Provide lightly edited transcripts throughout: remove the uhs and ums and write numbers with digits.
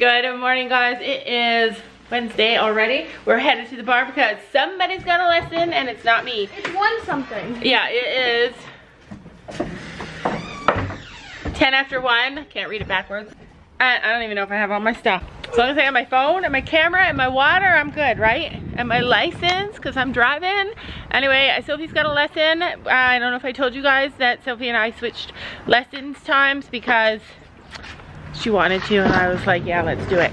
Good morning, guys. It is Wednesday already. We're headed to the bar because somebody's got a lesson and it's not me. It's 1 something. Yeah, it is 10 after 1. I can't read it backwards. I don't even know if I have all my stuff. As long as I have my phone and my camera and my water, I'm good, right? And my license, because I'm driving. Anyway, Sophie's got a lesson. I don't know if I told you guys that Sophie and I switched lessons times because she wanted to, and I was like, yeah, let's do it,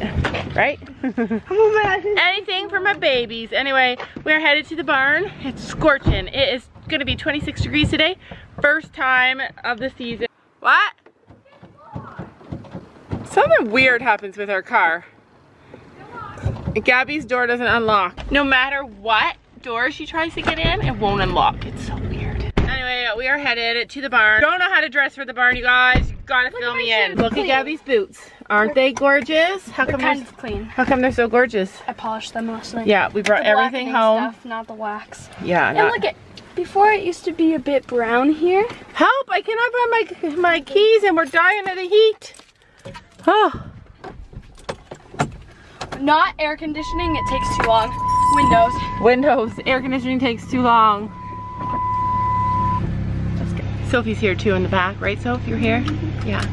right? Oh my gosh. Anything for my babies. Anyway, we're headed to the barn. It's scorching. It is gonna be 26 degrees today. First time of the season. What? Something weird happens with our car. Gabby's door doesn't unlock. No matter what door she tries to get in, it won't unlock. It's so weird. Anyway, we are headed to the barn. Don't know how to dress for the barn, you guys. Gotta fill me in. Look at Gabby's boots. Aren't they gorgeous? How come they're so gorgeous? I polished them last night. Yeah, we brought everything home. Stuff, not the wax. Yeah. And look at, before it used to be a bit brown here. Help! I cannot find my keys, and we're dying of the heat. Oh. Not air conditioning. It takes too long. Windows. Air conditioning takes too long. Sophie's here too in the back, right, Soph? You're here? Yeah.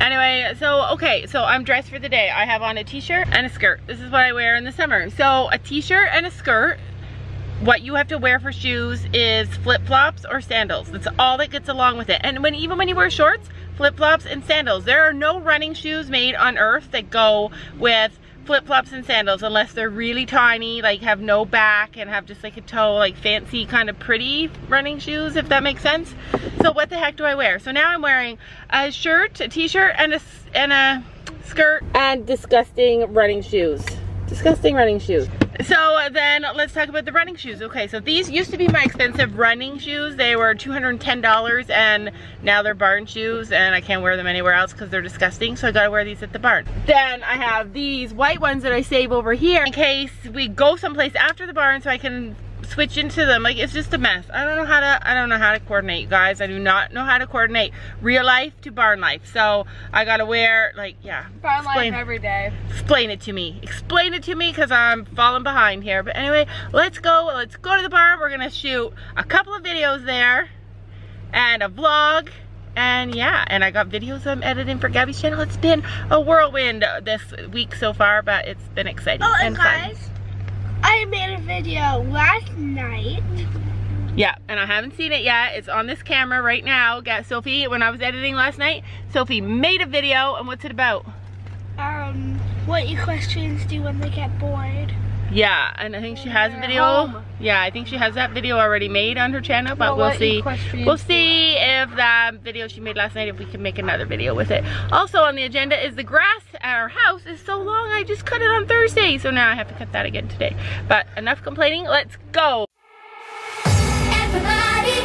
Anyway, so I'm dressed for the day. I have on a t-shirt and a skirt. This is what I wear in the summer. So a t-shirt and a skirt, what you have to wear for shoes is flip-flops or sandals. That's all that gets along with it. And even when you wear shorts, flip-flops and sandals. There are no running shoes made on earth that go with flip-flops and sandals unless they're really tiny, like have no back and have just like a toe, like fancy kind of pretty running shoes, if that makes sense. So what the heck do I wear? So now I'm wearing a shirt, a t-shirt, and a skirt and disgusting running shoes. Disgusting running shoes. So then let's talk about the running shoes. Okay, so these used to be my expensive running shoes. They were $210 and now they're barn shoes and I can't wear them anywhere else because they're disgusting, so I gotta wear these at the barn. Then I have these white ones that I save over here in case we go someplace after the barn so I can switch into them. Like, it's just a mess. I don't know how to coordinate, you guys. I do not know how to coordinate real life to barn life. So I gotta wear, like, yeah. Barn life every day. Explain it to me. Explain it to me because I'm falling behind here. But anyway, let's go to the barn. We're gonna shoot a couple of videos there and a vlog. And yeah, and I got videos I'm editing for Gabby's channel. It's been a whirlwind this week so far, but it's been exciting. Oh, and guys, fun. I made a video last night. Yeah, and I haven't seen it yet. It's on this camera right now. Got Sophie, when I was editing last night, Sophie made a video, and what's it about? What equestrians do when they get bored. Yeah, and I think she has a video. Yeah, I think she has that video already made on her channel, but we'll see. We'll see if that video she made last night, if we can make another video with it. Also on the agenda is the grass at our house is so long, I just cut it on Thursday, so now I have to cut that again today. But enough complaining, let's go. Everybody,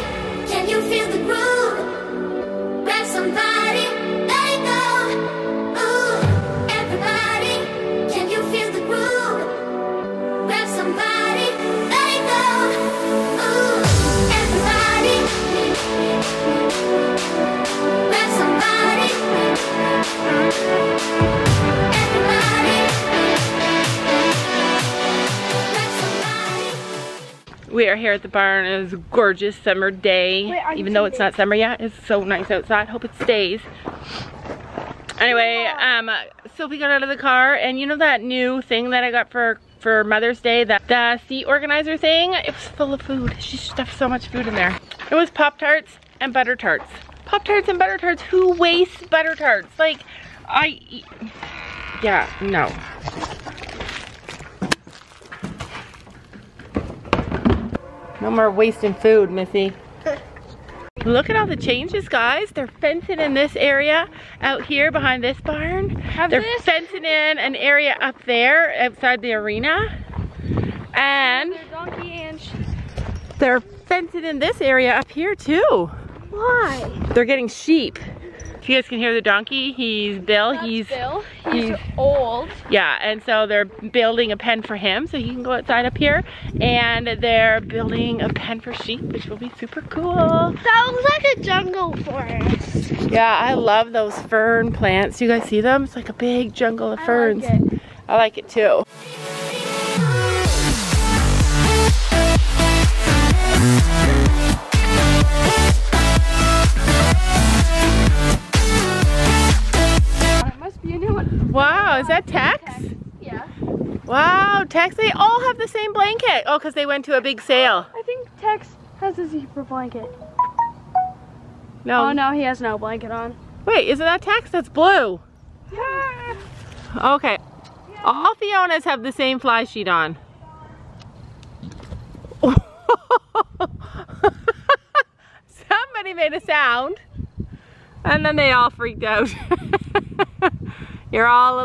can you feel the groove? Grab somebody, let it go. We are here at the barn. It is a gorgeous summer day. Even though it's not summer yet, it's so nice outside. Hope it stays. Anyway, Sophie got out of the car, and you know that new thing that I got for Mother's Day, that the seat organizer thing? It was full of food. She stuffed so much food in there. It was Pop-Tarts and Butter Tarts. Pop-Tarts and Butter Tarts. Who wastes Butter Tarts? Like, yeah, no. No more wasting food, Missy. Look at all the changes, guys. They're fencing in this area out here behind this barn. They're fencing in an area up there outside the arena. And they're fencing in this area up here too. Why? They're getting sheep. If you guys can hear the donkey, he's Bill. He's old. Yeah, and so they're building a pen for him so he can go outside up here. And they're building a pen for sheep, which will be super cool. That looks like a jungle forest. Yeah, I love those fern plants. You guys see them? It's like a big jungle of ferns. I like it too. Wow, is that Tex? Yeah. Wow, Tex, they all have the same blanket. Oh, because they went to a big sale. I think Tex has a zebra blanket. No. Oh, no, he has no blanket on. Wait, isn't that Tex? That's blue. Yeah. Okay. Yeah. All Fionas have the same fly sheet on. Somebody made a sound, and then they all freaked out. You're all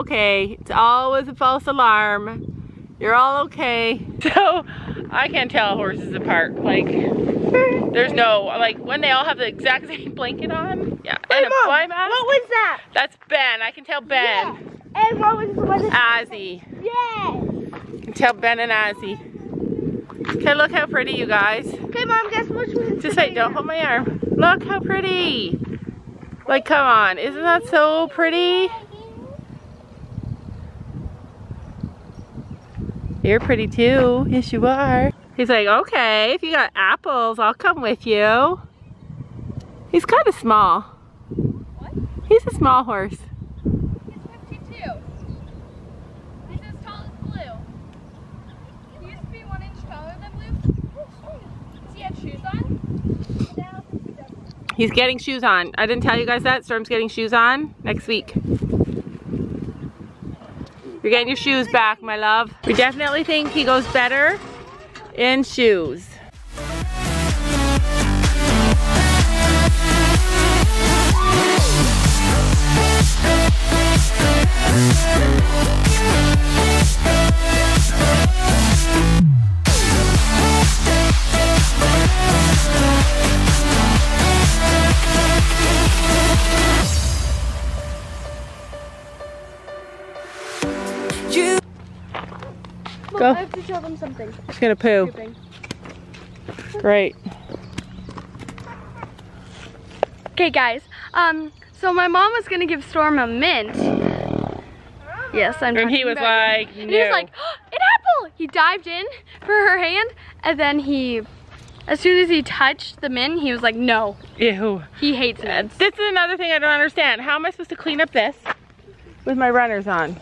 okay. It's always a false alarm. You're all okay. So I can't tell horses apart. Like there's no, like when they all have the exact same blanket on. Yeah. Hey, and Mom, a fly mask. What was that? That's Ben. I can tell Ben. Yeah. And what was the one? Ozzy. Yes. I can tell Ben and Ozzy. Okay, look how pretty, you guys. Okay, Mom, guess which one? Just like, don't hold my arm. Look how pretty. Like, come on, isn't that so pretty? You're pretty too, yes you are. He's like, okay, if you got apples, I'll come with you. He's kind of small. What? He's a small horse. He's 52. He's as tall as Blue. He used to be 1 inch taller than Blue. Does he have shoes on? No. He's getting shoes on. I didn't tell you guys that. Storm's getting shoes on next week. You're getting your shoes back, my love. We definitely think he goes better in shoes. Go. I have to show them something. She's gonna poo. Pooping. Great. Okay, guys. So my mom was gonna give Storm a mint. Yes, I'm. And he was like, no. And he was like, oh, an apple. He dived in for her hand, and then he, as soon as he touched the mint, he was like, no. Ew. He hates mints. This is another thing I don't understand. How am I supposed to clean up this with my runners on?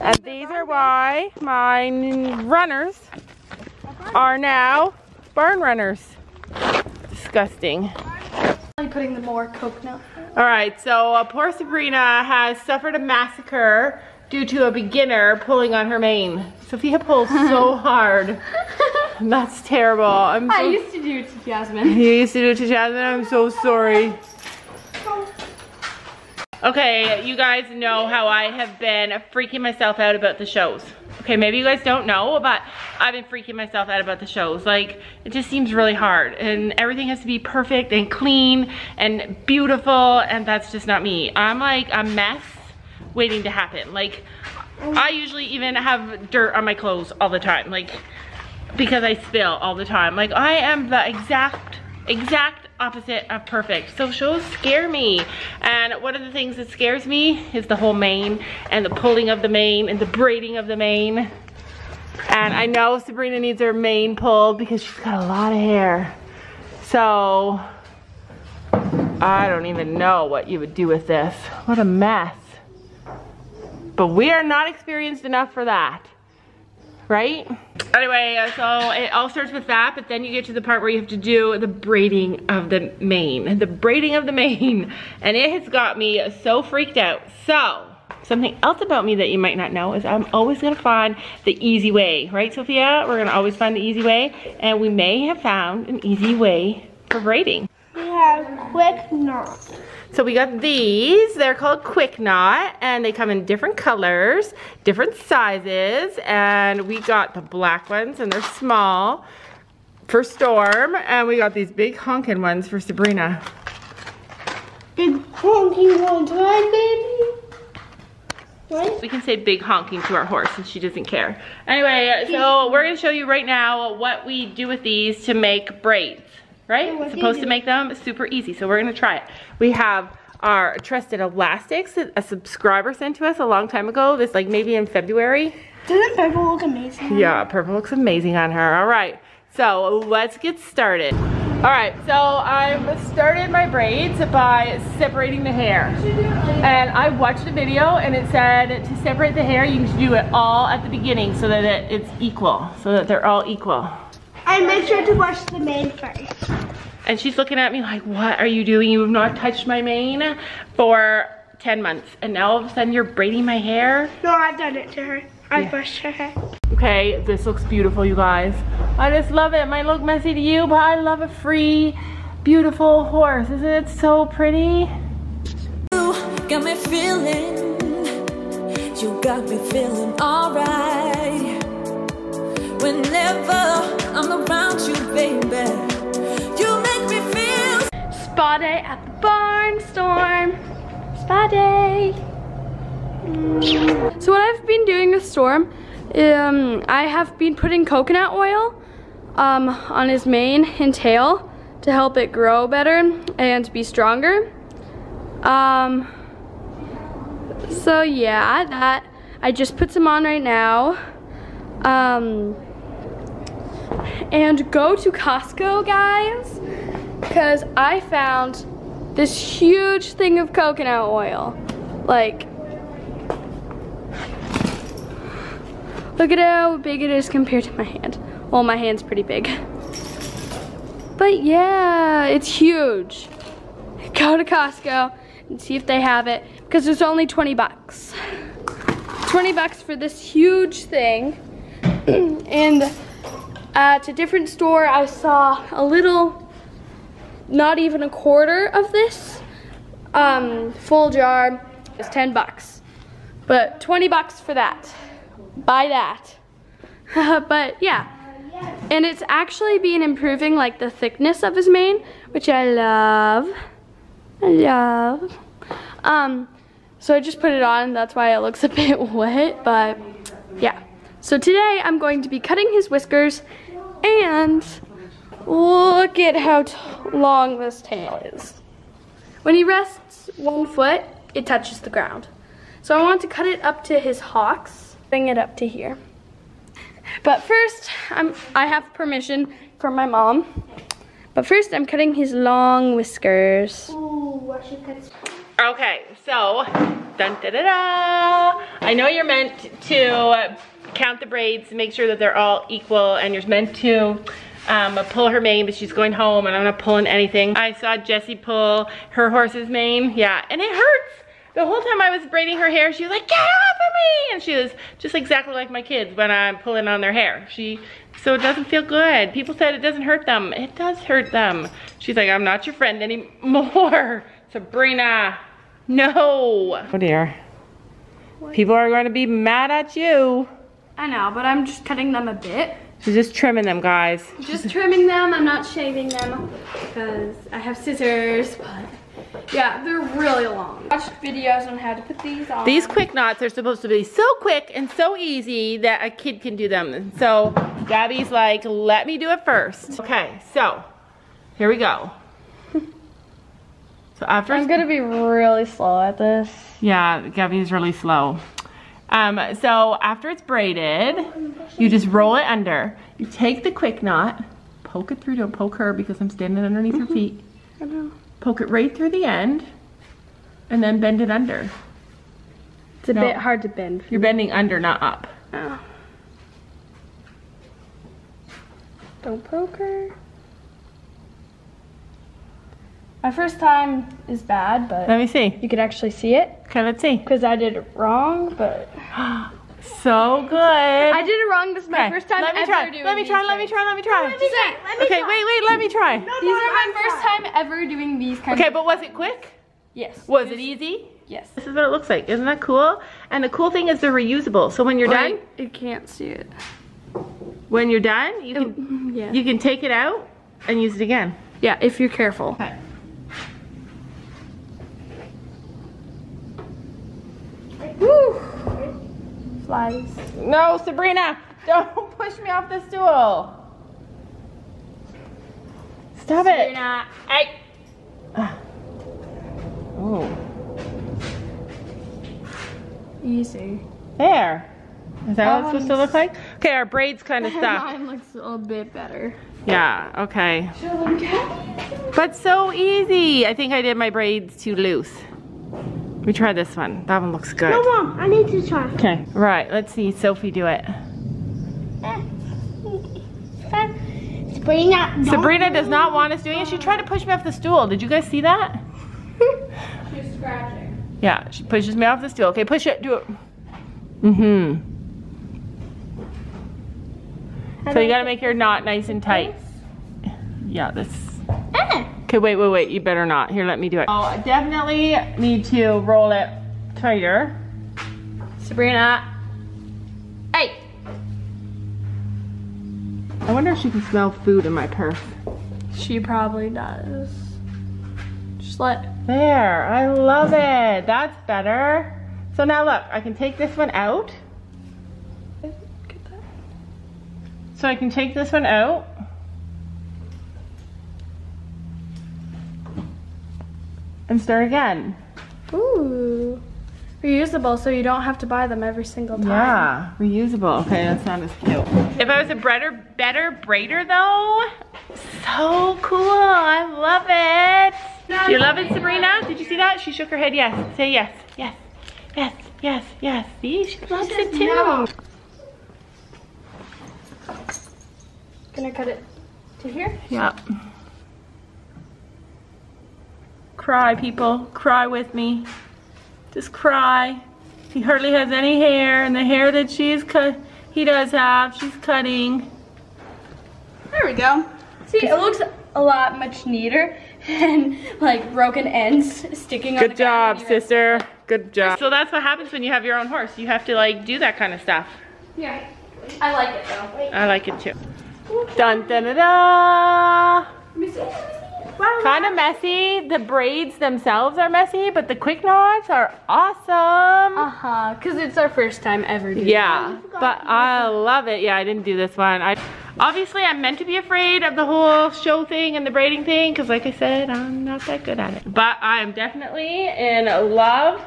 And these are why my runners are now barn runners. Disgusting. I'm putting the more coconut. All right, so poor Sabrina has suffered a massacre due to a beginner pulling on her mane. Sophia pulls so hard. That's terrible. I used to do it to Jasmine. You used to do it to Jasmine? I'm so sorry. Okay, you guys know how I have been freaking myself out about the shows. Okay, maybe you guys don't know, but I've been freaking myself out about the shows. Like, it just seems really hard, and everything has to be perfect and clean and beautiful, and that's just not me. I'm like a mess waiting to happen. Like, I usually even have dirt on my clothes all the time, like, because I spill all the time. Like, I am the exact opposite of perfect. So shows scare me, and one of the things that scares me is the whole mane and the pulling of the mane and the braiding of the mane. And I know Sabrina needs her mane pulled because she's got a lot of hair, so I don't even know what you would do with this. What a mess. But we are not experienced enough for that, right? Anyway, so it all starts with that, but then you get to the part where you have to do the braiding of the mane. The braiding of the mane. And it has got me so freaked out. So, something else about me that you might not know is I'm always gonna find the easy way. Right, Sophia? We're gonna always find the easy way. And we may have found an easy way for braiding. We have Quick Knot. So we got these, they're called Quick Knot, and they come in different colors, different sizes, and we got the black ones, and they're small for Storm, and we got these big honkin' ones for Sabrina. Big honking all the time, baby. What? We can say big honking to our horse and she doesn't care. Anyway, so we're gonna show you right now what we do with these to make braids, right? We're supposed to make them super easy, so we're gonna try it. We have our trusted elastics that a subscriber sent to us a long time ago, this like maybe in February. Doesn't purple look amazing on her? Yeah, purple looks amazing on her. All right, so let's get started. All right, so I've started my braids by separating the hair. And I watched a video and it said to separate the hair, you should do it all at the beginning so that it's equal, so that they're all equal. And make sure to wash the mane first. And she's looking at me like, what are you doing? You have not touched my mane for 10 months. And now all of a sudden you're braiding my hair? No, I've done it to her. I brushed her hair. Okay, this looks beautiful, you guys. I just love it. It might look messy to you, but I love a free, beautiful horse. Isn't it so pretty? You got me feeling, you got me feeling alright. Whenever I'm around you, baby, you make me feel. Spa day at the barn, Storm. Spa day. So what I've been doing with Storm, I have been putting coconut oil on his mane and tail to help it grow better and be stronger. So yeah, that I just put some on right now. And go to Costco, guys, because I found this huge thing of coconut oil, like. Look at how big it is compared to my hand. Well, my hand's pretty big. But yeah, it's huge. Go to Costco and see if they have it because it's only 20 bucks. 20 bucks for this huge thing. And at a different store, I saw a little, not even a quarter of this full jar. It's 10 bucks, but 20 bucks for that. Buy that. But yeah, and it's actually been improving like the thickness of his mane, which I love. So I just put it on, that's why it looks a bit wet, but yeah. So today I'm going to be cutting his whiskers, and look at how long this tail is. When he rests one foot, it touches the ground. So I want to cut it up to his hocks. Bring it up to here. But first, I have permission from my mom. But first, I'm cutting his long whiskers. Ooh, okay, so, dun-da-da-da. I know you're meant to count the braids, make sure that they're all equal, and you're meant to pull her mane, but she's going home, and I'm not pulling anything. I saw Jessie pull her horse's mane, yeah, and it hurts. The whole time I was braiding her hair, she was like, get off of me! And she was just exactly like my kids when I'm pulling on their hair. So it doesn't feel good. People said it doesn't hurt them. It does hurt them. She's like, I'm not your friend anymore. Sabrina, no. Oh dear. What? People are going to be mad at you. I know, but I'm just cutting them a bit. She's just trimming them, guys. Just trimming them. I'm not shaving them because I have scissors, but... yeah, they're really long. I watched videos on how to put these on. These quick knots are supposed to be so quick and so easy that a kid can do them. And so Gabby's like, let me do it first. Okay, so here we go. So after I'm gonna be really slow at this. Yeah, Gabby's really slow. So after it's braided, you just roll it under. You take the quick knot, poke it through, don't poke her because I'm standing underneath her feet. I know. Poke it right through the end, and then bend it under. It's a bit hard to bend. You're bending under, not up. Oh. Don't poke her. My first time is bad, but... let me see. You can actually see it. Okay, let's see. Because I did it wrong, but... so good. I did it wrong. This is my first time ever doing these. Let me try. Okay, wait, let me try. These are my first time ever doing these kinds of things. Okay, but was it quick? Yes. Was it easy? Yes. This is what it looks like. Isn't that cool? And the cool thing is they're reusable. So when you're done, you can't see it. When you're done, you can you can take it out and use it again. Yeah, if you're careful. Okay. Woo. Flies. No, Sabrina, don't push me off the stool. Stop it. Sabrina, hey. Oh. Easy. There. Is that what it's supposed to look like? Okay, our braids kind of stuck. Mine looks a little bit better. Yeah, okay. But so easy. I think I did my braids too loose. We try this one. That one looks good. No, Mom, I need to try. Okay, right. Let's see Sophie do it. Sabrina. Sabrina does not want us doing it. She tried to push me off the stool. Did you guys see that? She's scratching. Yeah, she pushes me off the stool. Okay, push it. Do it. So you gotta make your knot nice and tight. Yeah, this. Okay, wait. You better not. Here, let me do it. Oh, I definitely need to roll it tighter. Sabrina. Hey. I wonder if she can smell food in my purse. She probably does. Just let. There. I love it. That's better. So now look, I can take this one out. So I can take this one out. And start again. Ooh. Reusable, so you don't have to buy them every single time. Yeah, reusable. Okay, that's not as cute. If I was a better braider though, so cool. I love it. Do you love it, Sabrina? Did you see that? She shook her head yes. Say yes. Yes. Yes, yes, yes. See, she loves it too. No. Can I cut it to here? Yeah. Cry, people. Cry with me. Just cry. She hardly has any hair, and the hair that he does have, she's cutting. There we go. See, it looks a lot much neater and like broken ends sticking on the ground. Good job, sister. Good job. So that's what happens when you have your own horse. You have to like do that kind of stuff. Yeah. I like it though. Wait. I like it too. Dun dun da da. Kind of messy. The braids themselves are messy, but the quick knots are awesome. Cause it's our first time ever doing. Yeah. But I love it. Yeah, I didn't do this one. Obviously, I'm meant to be afraid of the whole show thing and the braiding thing because, like I said, I'm not that good at it. But I'm definitely in love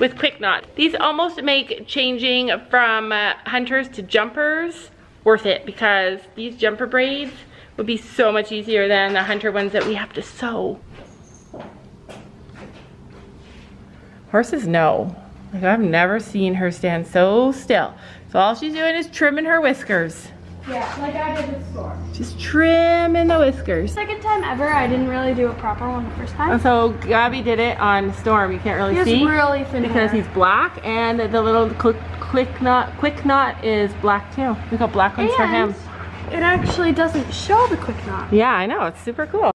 with Quick Knot. These almost make changing from hunters to jumpers worth it because these jumper braids would be so much easier than the hunter ones that we have to sew. Horses know. Like, I've never seen her stand so still. So all she's doing is trimming her whiskers. Yeah, like I did with Storm. Just trimming the whiskers. Second time ever, I didn't really do a proper one the first time. And so Gabby did it on Storm. You can't really see. He's really thin because he's black, and the little quick knot is black too. Look how black ones for him. It actually doesn't show the quick knot. Yeah, I know. It's super cool.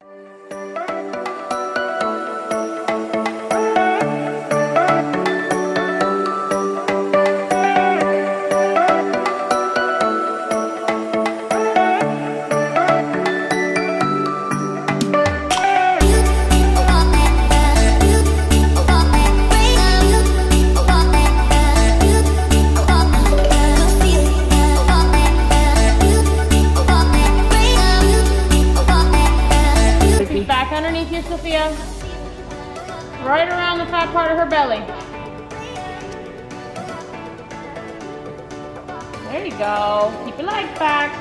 Sophia, right around the top part of her belly. There you go. Keep your legs back.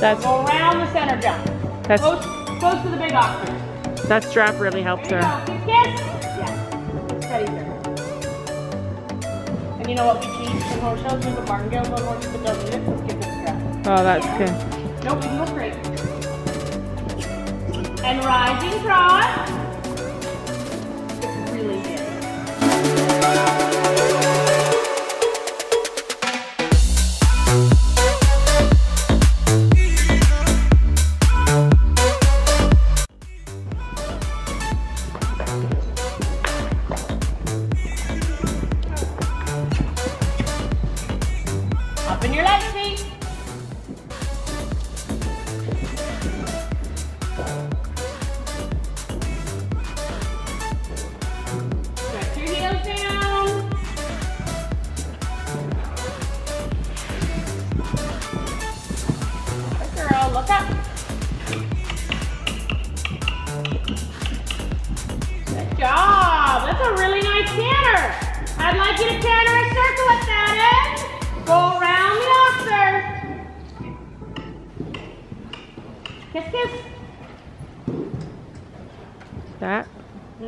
That's go around the center jump. That's close to the big obstacle. That strap really helps her. Yes. Yeah. Steady her. And you know what we teach in horse shows? There's a barn-girl one horse that does it. Let's get this strap. Oh, that's good. Nope, we can go straight. And rising cross. It's really good.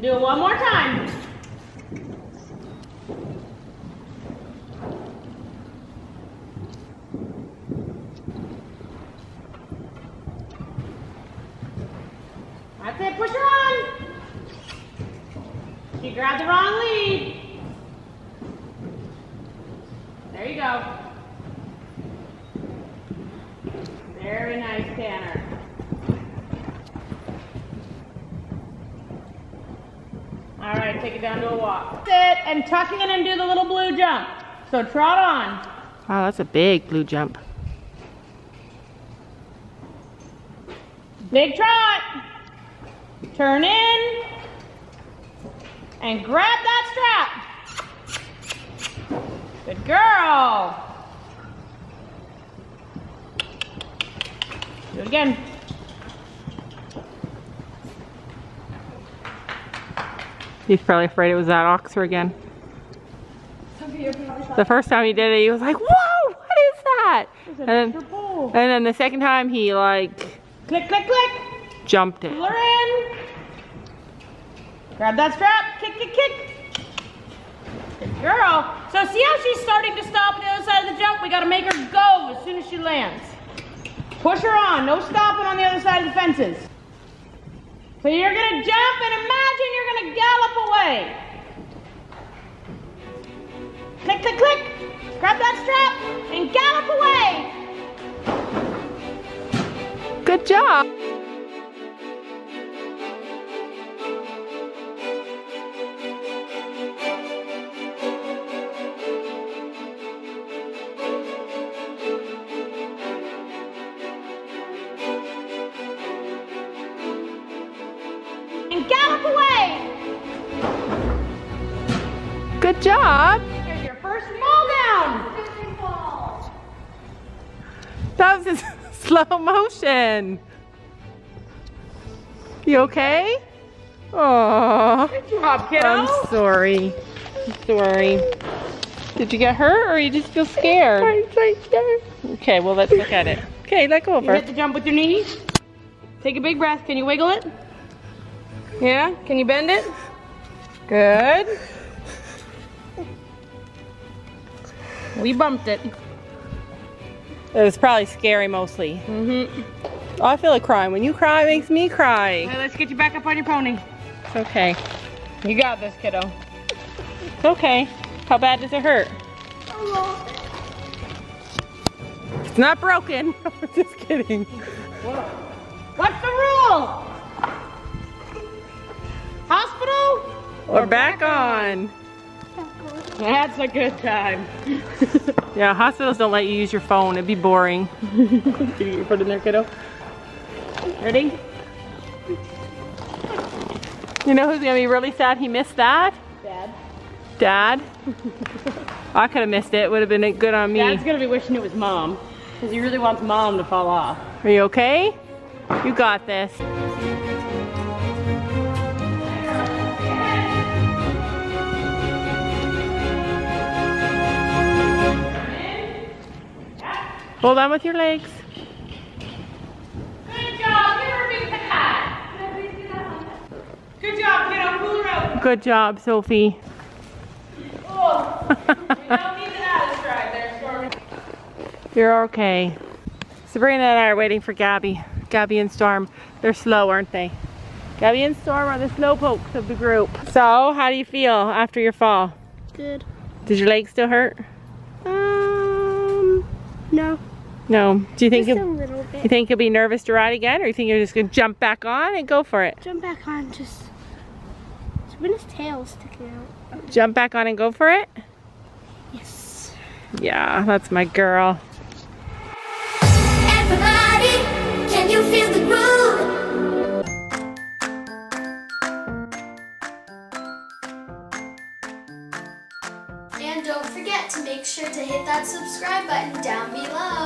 Do it one more time. That's it, push her on. She grabbed the wrong lead. There you go. Very nice, Tanner. All right, take it down to a walk. Sit and tuck in and do the little blue jump. So trot on. Wow, that's a big blue jump. Big trot. Turn in. And grab that strap. Good girl. Do it again. He's probably afraid it was that oxer again. The first time he did it, he was like, whoa, what is that? And then the second time he like... Click, click, click. Jumped it. Pull her in. Grab that strap. Kick, kick, kick. Good girl. So see how she's starting to stop on the other side of the jump? We got to make her go as soon as she lands. Push her on. No stopping on the other side of the fences. So you're going to jump and imagine you're going to gallop away. Click, click, click. Grab that strap and gallop away. Good job. Good job. Here's your first fall down. That was in slow motion. You okay? Oh, good job, kiddo. I'm sorry. I'm sorry. Did you get hurt or you just feel scared? I'm scared. Okay, well, let's look at it. Okay, let go of her. You hit the jump with your knees. Take a big breath. Can you wiggle it? Yeah? Can you bend it? Good. We bumped it. It was probably scary mostly. Mm-hmm. I feel like crying. When you cry, it makes me cry. Right, let's get you back up on your pony. It's okay. You got this, kiddo. It's okay. How bad does it hurt? Hello. It's not broken. I'm just kidding. What's the rule? Hospital? Or back on. That's a good time. Yeah, hospitals don't let you use your phone. It'd be boring. Can you get your foot in there, kiddo? Ready? You know who's gonna be really sad he missed that? Dad. Dad? I could have missed it. Would have been good on me. Dad's gonna be wishing it was Mom. Because he really wants Mom to fall off. Are you okay? You got this. Hold on with your legs. Good job, kiddo. Pull her out. Good job, Sophie. Oh, you don't need the Alice ride there, Storm. You're okay. Sabrina and I are waiting for Gabby. Gabby and Storm. They're slow, aren't they? Gabby and Storm are the slow pokes of the group. So, how do you feel after your fall? Good. Did your leg still hurt? No. No. Do you think just a little bit. You think you'll be nervous to ride again, or you think you're just gonna jump back on and go for it? Jump back on, just Sabrina's tail sticking out. Jump back on and go for it? Yes. Yeah, that's my girl. Everybody, can you feel the groove? Don't forget to make sure to hit that subscribe button down below.